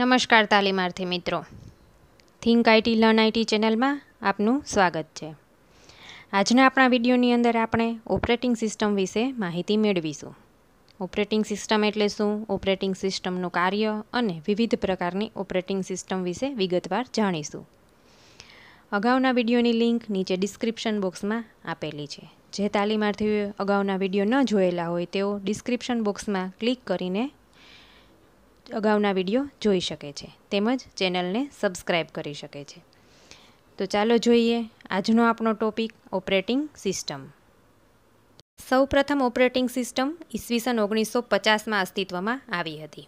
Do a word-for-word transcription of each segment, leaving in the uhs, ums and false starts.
નમસ્કાર તાલીમાર્થી મિત્રો, think IT learn IT ચેનલમાં આપનું સ્વાગત છે। આજના આપણા વિડીયોની અંદર આપણે ઓપરેટિંગ સિસ્ટમ વિશે માહિતી મેળવીશું। ઓપરેટિંગ સિસ્ટમ એટલે શું, ઓપરેટિંગ સિસ્ટમનું કાર્ય અને વિવિધ પ્રકારની ઓપરેટિંગ સિસ્ટમ વિશે વિગતવાર જાણીશું। અગાઉના વિડીયોની લિંક નીચે ડિસ્ક્રિપ્શન બોક્સમાં આપેલી છે। જે તાલીમાર્થીઓએ અગાઉના વિડીયો ન જોયેલા હોય તેઓ ડિસ્ક્રિપ્શન બોક્સમાં ક્લિક કરીને અગાઉના વિડીયો જોઈ શકે છે, તેમજ ચેનલને સબસ્ક્રાઇબ કરી શકે છે। તો ચાલો જોઈએ આજનો આપણો ટોપિક ઓપરેટિંગ સિસ્ટમ। સૌપ્રથમ ઓપરેટિંગ સિસ્ટમ ઈસવીસન ઓગણીસો પચાસમાં અસ્તિત્વમાં આવી હતી।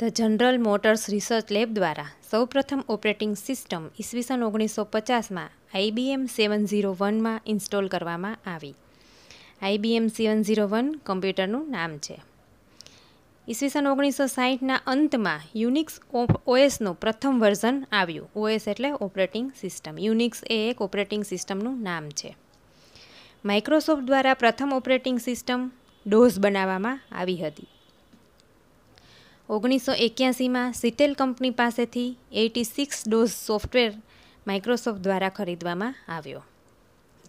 The general motors research lab દ્વારા સૌપ્રથમ ઓપરેટિંગ સિસ્ટમ ઈસવીસન ઓગણીસો પચાસમાં આઈબીએમ સેવન ઝીરો વનમાં ઇન્સ્ટોલ કરવામાં આવી। આઈબીએમ સેવન ઝીરો વન કમ્પ્યુટરનું નામ છે। ઈસવીસન ઓગણીસો સાહીઠના અંતમાં યુનિક્સ ઓએસનું પ્રથમ વર્ઝન આવ્યું। ઓએસ એટલે ઓપરેટિંગ સિસ્ટમ, યુનિક્સ એ એક ઓપરેટિંગ સિસ્ટમનું નામ છે। માઇક્રોસોફ્ટ દ્વારા પ્રથમ ઓપરેટિંગ સિસ્ટમ ડોઝ બનાવવામાં આવી હતી। ઓગણીસો એક્યાસીમાં સિટેલ કંપની પાસેથી eighty six DOS software Microsoft દ્વારા ખરીદવામાં આવ્યો।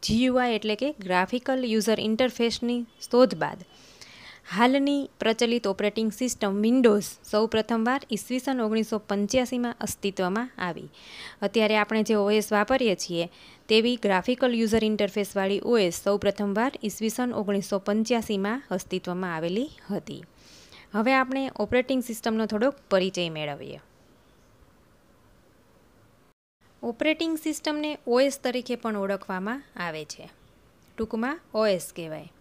જીયુઆઈ એટલે કે ગ્રાફિકલ યુઝર ઇન્ટરફેસની શોધ બાદ હાલની પ્રચલિત ઓપરેટિંગ સિસ્ટમ વિન્ડોઝ સૌપ્રથમવાર ઈસવીસન ઓગણીસો પંચ્યાસીમાં અસ્તિત્વમાં આવી। અત્યારે આપણે જે ઓએસ વાપરીએ છીએ તેવી ગ્રાફિકલ યુઝર ઇન્ટરફેસવાળી ઓએસ સૌપ્રથમવાર ઈસવીસન ઓગણીસો પંચ્યાસીમાં અસ્તિત્વમાં આવેલી હતી। હવે આપણે ઓપરેટિંગ સિસ્ટમનો થોડોક પરિચય મેળવીએ। ઓપરેટિંગ સિસ્ટમને ઓએસ તરીકે પણ ઓળખવામાં આવે છે, ટૂંકમાં ઓએસ કહેવાય।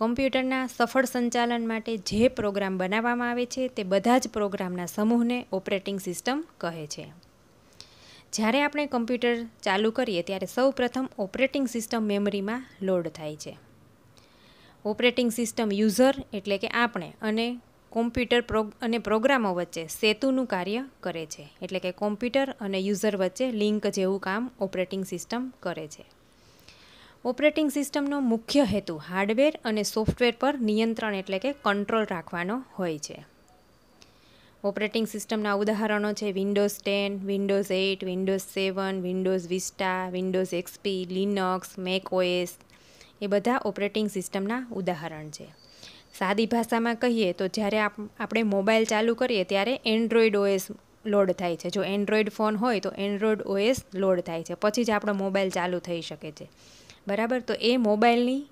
કમ્પ્યુટરના સફળ સંચાલન માટે જે પ્રોગ્રામ બનાવવામાં આવે છે તે બધા જ પ્રોગ્રામના સમૂહને ઓપરેટિંગ સિસ્ટમ કહે છે। જ્યારે આપણે કમ્પ્યુટર ચાલુ કરીએ ત્યારે સૌપ્રથમ ઓપરેટિંગ સિસ્ટમ મેમરીમાં લોડ થાય છે। ઓપરેટિંગ સિસ્ટમ યુઝર એટલે કે આપણે અને કોમ્પ્યુટર પ્રોગ અને પ્રોગ્રામો વચ્ચે સેતુનું કાર્ય કરે છે, એટલે કે કોમ્પ્યુટર અને યુઝર વચ્ચે લિંક જેવું કામ ઓપરેટિંગ સિસ્ટમ કરે છે। ઓપરેટિંગ સિસ્ટમનો મુખ્ય હેતુ હાર્ડવેર અને સોફ્ટવેર પર નિયંત્રણ એટલે કે કંટ્રોલ રાખવાનો હોય છે। ઓપરેટિંગ સિસ્ટમના ઉદાહરણો છે Windows ten, Windows eight, Windows seven, Windows Vista, Windows XP, Linux, macOS, એ બધા ઓપરેટિંગ સિસ્ટમના ઉદાહરણ છે। સાદી ભાષામાં કહીએ તો જ્યારે આપણે મોબાઈલ ચાલુ કરીએ ત્યારે એન્ડ્રોઇડ ઓએસ લોડ થાય છે। જો એન્ડ્રોઇડ ફોન હોય તો એન્ડ્રોઇડ ઓએસ લોડ થાય છે, પછી જ આપણો મોબાઈલ ચાલુ થઈ શકે છે, બરાબર। તો એ મોબાઈલની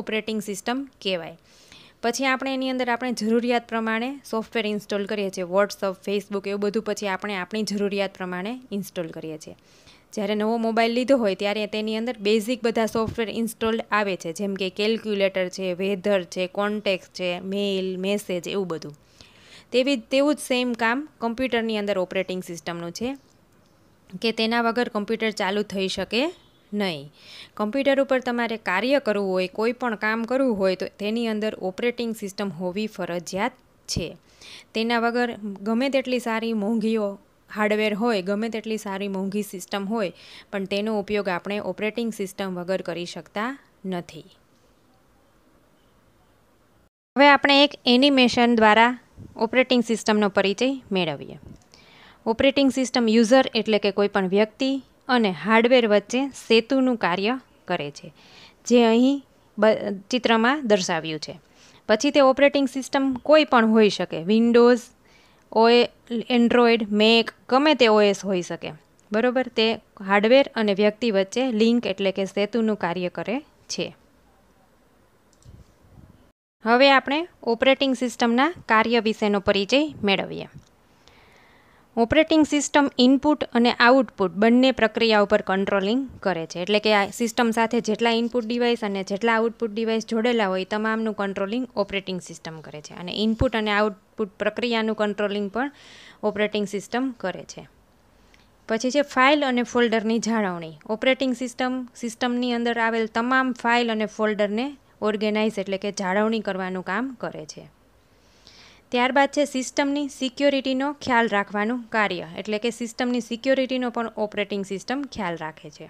ઓપરેટિંગ સિસ્ટમ કહેવાય। પછી આપણે એની અંદર આપણે જરૂરિયાત પ્રમાણે સોફ્ટવેર ઇન્સ્ટોલ કરીએ છીએ, વોટ્સઅપ, ફેસબુક એવું બધું પછી આપણે આપણી જરૂરિયાત પ્રમાણે ઇન્સ્ટોલ કરીએ છીએ। જ્યારે નવો મોબાઈલ લીધો હોય ત્યારે તેની અંદર બેઝિક બધા સોફ્ટવેર ઇન્સ્ટોલ્ડ આવે છે, જેમ કે કેલ્ક્યુલેટર છે, વેધર છે, કોન્ટેક્ટ છે, મેઇલ, મેસેજ એવું બધું। તેવી તેવું જ સેમ કામ કમ્પ્યુટરની અંદર ઓપરેટિંગ સિસ્ટમનું છે કે તેના વગર કમ્પ્યુટર ચાલુ થઈ શકે નહીં। કમ્પ્યુટર ઉપર તમારે કાર્ય કરવું હોય, કોઈ પણ કામ કરવું હોય તો તેની અંદર ઓપરેટિંગ સિસ્ટમ હોવી ફરજિયાત છે। તેના વગર ગમે તેટલી સારી મોંઘીઓ હાર્ડવેર હોય, ગમે તેટલી સારી મોંઘી સિસ્ટમ હોય, પણ તેનો ઉપયોગ આપણે ઓપરેટિંગ સિસ્ટમ વગર કરી શકતા નથી। હવે આપણે એક એનિમેશન દ્વારા ઓપરેટિંગ સિસ્ટમનો પરિચય મેળવીએ। ઓપરેટિંગ સિસ્ટમ યુઝર એટલે કે કોઈ પણ વ્યક્તિ અને હાર્ડવેર વચ્ચે સેતુનું કાર્ય કરે છે, જે અહીં ચિત્રમાં દર્શાવ્યું છે। પછી તે ઓપરેટિંગ સિસ્ટમ કોઈ પણ હોઈ શકે, વિન્ડોઝ, ઓએ એન્ડ્રોઇડ, મેક, ગમે તે ઓએસ હોઈ શકે, બરાબર। તે હાર્ડવેર અને વ્યક્તિ વચ્ચે લિંક એટલે કે સેતુનું કાર્ય કરે છે। હવે આપણે ઓપરેટિંગ સિસ્ટમના કાર્ય વિશેનો પરિચય મેળવીએ। ઓપરેટિંગ સિસ્ટમ ઇનપુટ અને આઉટપુટ બંને પ્રક્રિયા ઉપર કંટ્રોલિંગ કરે છે, એટલે કે આ સિસ્ટમ સાથે જેટલા ઇનપુટ ડિવાઇસ અને જેટલા આઉટપુટ ડિવાઇસ જોડેલા હોય તમામનું કંટ્રોલિંગ ઓપરેટિંગ સિસ્ટમ કરે છે, અને ઇનપુટ અને આઉટપુટ પ્રક્રિયાનું કંટ્રોલિંગ પણ ઓપરેટિંગ સિસ્ટમ કરે છે। પછી છે ફાઇલ અને ફોલ્ડરની જાળવણી। ઓપરેટિંગ સિસ્ટમ સિસ્ટમની અંદર આવેલ તમામ ફાઇલ અને ફોલ્ડરને ઓર્ગેનાઇઝ એટલે કે જાળવણી કરવાનું કામ કરે છે। ત્યારબાદ છે સિસ્ટમની સિક્યોરિટીનો ખ્યાલ રાખવાનું કાર્ય, એટલે કે સિસ્ટમની સિક્યોરિટીનો પણ ઓપરેટિંગ સિસ્ટમ ખ્યાલ રાખે છે।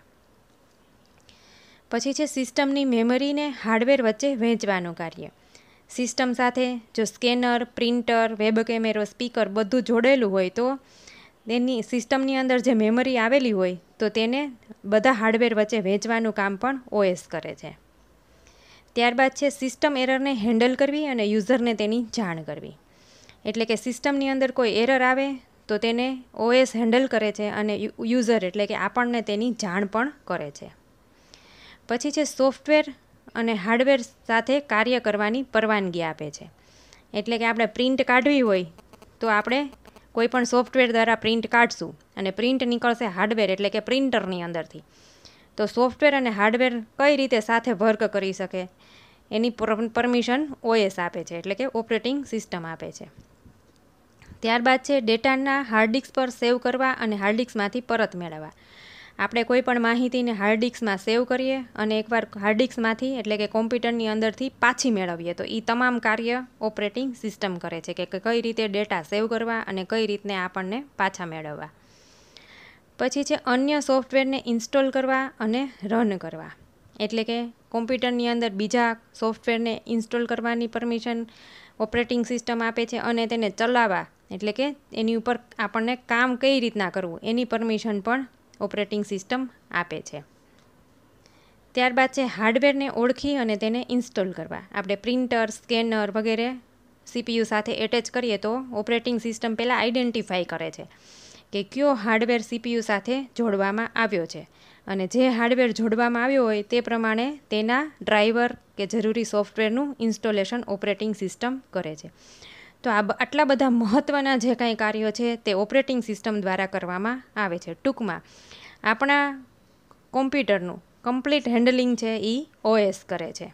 પછી છે સિસ્ટમની મેમરીને હાર્ડવેર વચ્ચે વહેંચવાનું કાર્ય। સિસ્ટમ સાથે જો સ્કેનર, પ્રિન્ટર, વેબ કેમેરો, સ્પીકર બધું જોડેલું હોય તો તેની સિસ્ટમની અંદર જે મેમરી આવેલી હોય તો તેને બધા હાર્ડવેર વચ્ચે વહેંચવાનું કામ પણ ઓએસ કરે છે. ત્યારબાદ છે સિસ્ટમ એરરને હેન્ડલ કરવી અને યુઝરને તેની જાણ કરવી. એટલે કે સિસ્ટમની અંદર કોઈ એરર આવે તો તેને ઓએસ હેન્ડલ કરે છે અને યુઝર એટલે કે આપણને તેની જાણ પણ કરે છે. પછી છે સોફ્ટવેર અને હાર્ડવેર સાથે કાર્ય કરવાની પરવાનગી આપે છે. એટલે કે આપણે પ્રિન્ટ કાઢવી હોય તો આપણે કોઈપણ સોફ્ટવેર દ્વારા પ્રિન્ટ કાઢશું અને પ્રિન્ટ નીકળશે હાર્ડવેર એટલે કે પ્રિન્ટરની અંદરથી. તો સોફ્ટવેર અને હાર્ડવેર કઈ રીતે સાથે વર્ક કરી શકે એની પરમિશન ઓએસ આપે છે એટલે કે ઓપરેટિંગ સિસ્ટમ આપે છે. ત્યારબાદ છે ડેટાના હાર્ડ ડિસ્ક પર સેવ કરવા અને હાર્ડ ડિસ્કમાંથી પરત મેળવવા. આપણે કોઈપણ માહિતીને હાર્ડ ડિસ્કમાં સેવ કરીએ અને એકવાર હાર્ડ ડિસ્કમાંથી એટલે કે કોમ્પ્યુટરની અંદરથી પાછી મેળવીએ તો એ તમામ કાર્ય ઓપરેટિંગ સિસ્ટમ કરે છે કે કઈ રીતે ડેટા સેવ કરવા અને કઈ રીતને આપણને પાછા મેળવવા. પછી છે અન્ય સોફ્ટવેરને ઇન્સ્ટોલ કરવા અને રન કરવા. એટલે કે કોમ્પ્યુટરની અંદર બીજા સોફ્ટવેરને ઇન્સ્ટોલ કરવાની પરમિશન ઓપરેટિંગ સિસ્ટમ આપે છે અને તેને ચલાવવા એટલે કે એની ઉપર આપણને કામ કઈ રીતના કરવું એની પરમિશન પણ ઓપરેટિંગ સિસ્ટમ આપે છે. ત્યારબાદ છે હાર્ડવેરને ઓળખી અને તેને ઇન્સ્ટોલ કરવા. આપણે પ્રિન્ટર, સ્કેનર વગેરે સીપીયુ સાથે એટેચ કરીએ તો ઓપરેટિંગ સિસ્ટમ પહેલાં આઈડેન્ટિફાઈ કરે છે કે કયો હાર્ડવેર સીપીયુ સાથે જોડવામાં આવ્યો છે અને જે હાર્ડવેર જોડવામાં આવ્યો હોય તે પ્રમાણે તેના ડ્રાઈવર કે જરૂરી સોફ્ટવેરનું ઇન્સ્ટોલેશન ઓપરેટિંગ સિસ્ટમ કરે છે. તો આ આટલા બધા મહત્ત્વના જે કાંઈ કાર્યો છે તે ઓપરેટિંગ સિસ્ટમ દ્વારા કરવામાં આવે છે. ટૂંકમાં આપણા કોમ્પ્યુટરનું કમ્પ્લીટ હેન્ડલિંગ છે એ ઓએસ કરે છે.